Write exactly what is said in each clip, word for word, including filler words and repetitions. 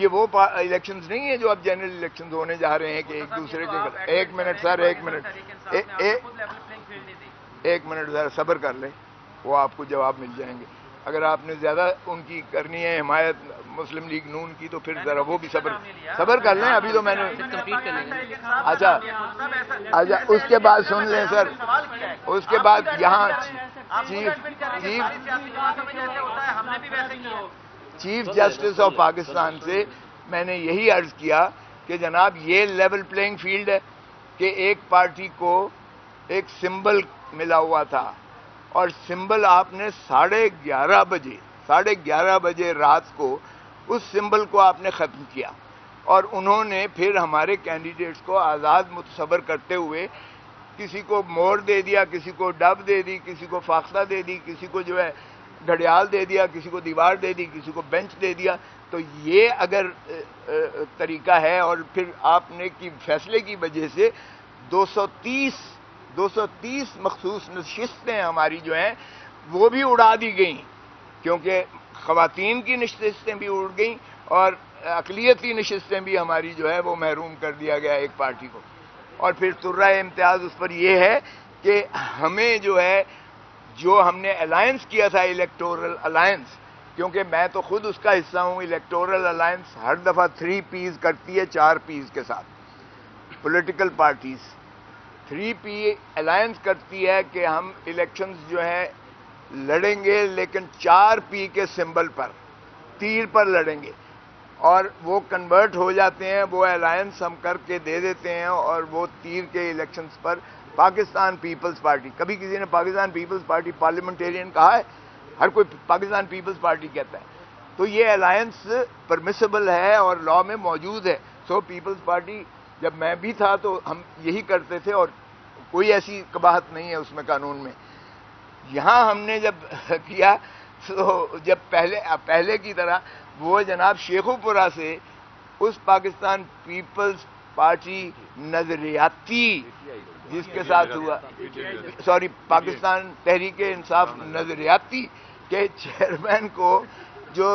ये वो इलेक्शंस नहीं है जो अब जनरल इलेक्शंस होने जा रहे हैं कि एक दूसरे के। एक मिनट सर, एक मिनट एक मिनट सर सब्र कर ले, वो आपको जवाब मिल जाएंगे। अगर आपने ज्यादा उनकी करनी है हिमायत मुस्लिम लीग नून की तो फिर जरा वो भी सब्र सब्र कर लें। अभी तो मैंने अच्छा अच्छा उसके बाद सुन लें सर, उसके बाद यहाँ chief chief chief justice of Pakistan से मैंने यही अर्ज किया कि जनाब ये लेवल प्लेइंग फील्ड है कि एक पार्टी को एक सिंबल मिला हुआ था और सिंबल आपने साढ़े ग्यारह बजे साढ़े ग्यारह बजे रात को उस सिंबल को आपने ख़त्म किया और उन्होंने फिर हमारे कैंडिडेट्स को आज़ाद मुतसबर करते हुए किसी को मोड़ दे दिया, किसी को डब दे दी, किसी को फाख्ता दे दी, किसी को जो है घड़ियाल दे दिया, किसी को दीवार दे दी, किसी को बेंच दे दिया। तो ये अगर तरीका है और फिर आपने की फैसले की वजह से दो सौ तीस दो सौ तीस मखसूस नशिस्तें हमारी जो हैं वो भी उड़ा दी गई, क्योंकि ख़वातीन की नशिस्तें भी उड़ गई और अक़लियती नशिस्तें भी हमारी जो है वो महरूम कर दिया गया एक पार्टी को। और फिर तुर्रा इम्तियाज़ उस पर यह है कि हमें जो है जो हमने अलायंस किया था इलेक्टोरल अलायंस, क्योंकि मैं तो खुद उसका हिस्सा हूँ। इलेक्टोरल अलायंस हर दफ़ा थ्री पीज करती है, चार पीज के साथ political parties three P alliance करती है कि हम इलेक्शंस जो हैं लड़ेंगे लेकिन चार पी के सिंबल पर, तीर पर लड़ेंगे। और वो कन्वर्ट हो जाते हैं, वो अलायंस हम करके दे देते हैं और वो तीर के इलेक्शंस पर पाकिस्तान पीपल्स पार्टी। कभी किसी ने पाकिस्तान पीपल्स पार्टी पार्लियामेंटेरियन कहा है? हर कोई पाकिस्तान पीपल्स पार्टी कहता है। तो ये अलायंस परमिसेबल है और लॉ में मौजूद है। सो पीपल्स पार्टी जब मैं भी था तो हम यही करते थे और कोई ऐसी कबाहत नहीं है उसमें कानून में। यहाँ हमने जब किया तो जब पहले पहले की तरह वो जनाब शेखुपुरा से उस पाकिस्तान पीपल्स पार्टी नजरियाती जिसके साथ हुआ, सॉरी पाकिस्तान तहरीक इंसाफ नजरियाती के चेयरमैन को जो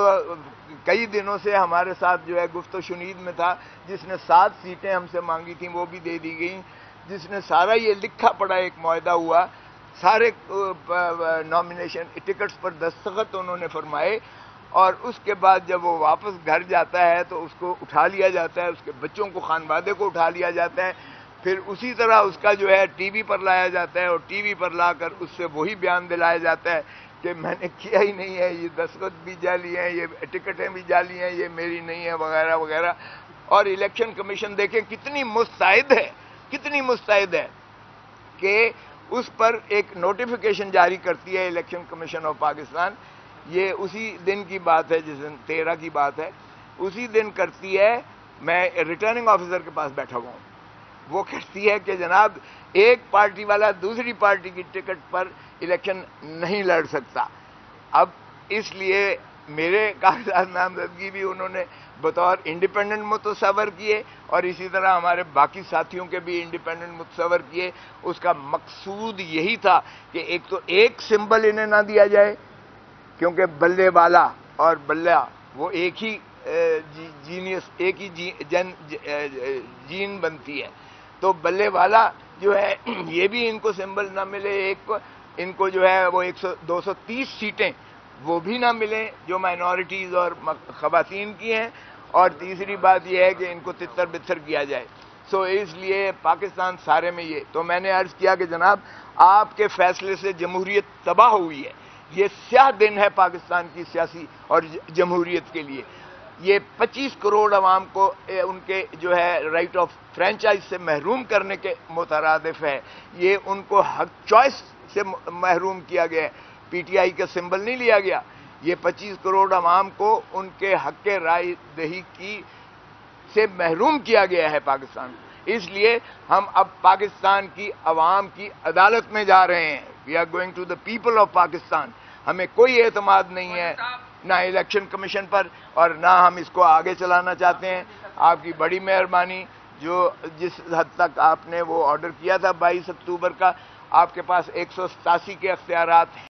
कई दिनों से हमारे साथ जो है गुफ्त शुनीद में था, जिसने सात सीटें हमसे मांगी थी वो भी दे दी गई, जिसने सारा ये लिखा पड़ा एक मुआहदा हुआ, सारे नॉमिनेशन टिकट्स पर दस्तखत उन्होंने फरमाए। और उसके बाद जब वो वापस घर जाता है तो उसको उठा लिया जाता है, उसके बच्चों को खानवादे को उठा लिया जाता है, फिर उसी तरह उसका जो है टीवी पर लाया जाता है और टीवी पर लाकर उससे वही बयान दिलाया जाता है कि मैंने किया ही नहीं है, ये दस्तखत भी जाली हैं, ये टिकटें भी जाली हैं, ये मेरी नहीं है वगैरह वगैरह। और इलेक्शन कमीशन देखें कितनी मुस्तैद है, कितनी मुस्तैद है कि उस पर एक नोटिफिकेशन जारी करती है इलेक्शन कमीशन ऑफ पाकिस्तान। ये उसी दिन की बात है जिस दिन तेरह की बात है, उसी दिन करती है। मैं रिटर्निंग ऑफिसर के पास बैठा हुआ हूँ, वो कहती है कि जनाब एक पार्टी वाला दूसरी पार्टी की टिकट पर इलेक्शन नहीं लड़ सकता। अब इसलिए मेरे कागजात नामजदगी भी उन्होंने बतौर इंडिपेंडेंट मुतसवर किए और इसी तरह हमारे बाकी साथियों के भी इंडिपेंडेंट मुतसवर किए। उसका मकसूद यही था कि एक तो एक सिंबल इन्हें ना दिया जाए, क्योंकि बल्ले वाला और बल्ला वो एक ही जी, जीनियस एक ही जी, जन ज, ज, जीन बनती है। तो बल्ले वाला जो है ये भी इनको सिंबल ना मिले, एक को इनको जो है वो एक सौ दो सौ तीस सीटें वो भी ना मिलें जो माइनॉरिटीज़ और खवातीन की हैं। और तीसरी बात यह है कि इनको तितर बितर किया जाए। सो इसलिए पाकिस्तान सारे में ये, तो मैंने अर्ज़ किया कि जनाब आपके फैसले से जमहूरियत तबाह हुई है। ये स्याह दिन है पाकिस्तान की सियासी और जमहूरियत के लिए। ये पच्चीस करोड़ अवाम को उनके जो है राइट ऑफ फ्रेंचाइज से महरूम करने के मुतरादिफ है, ये उनको हक चॉइस से महरूम किया गया है। पीटीआई का सिंबल नहीं लिया गया, ये पच्चीस करोड़ अवाम को उनके हक के राय दही की से महरूम किया गया है पाकिस्तान। इसलिए हम अब पाकिस्तान की अवाम की अदालत में जा रहे हैं। We are going to the people of Pakistan. हमें कोई एतमाद नहीं है ना इलेक्शन कमीशन पर और ना हम इसको आगे चलाना चाहते हैं। आपकी बड़ी मेहरबानी जो जिस हद तक आपने वो ऑर्डर किया था बाईस अक्टूबर का, आपके पास एक सौ सतासी के अख्तियार हैं।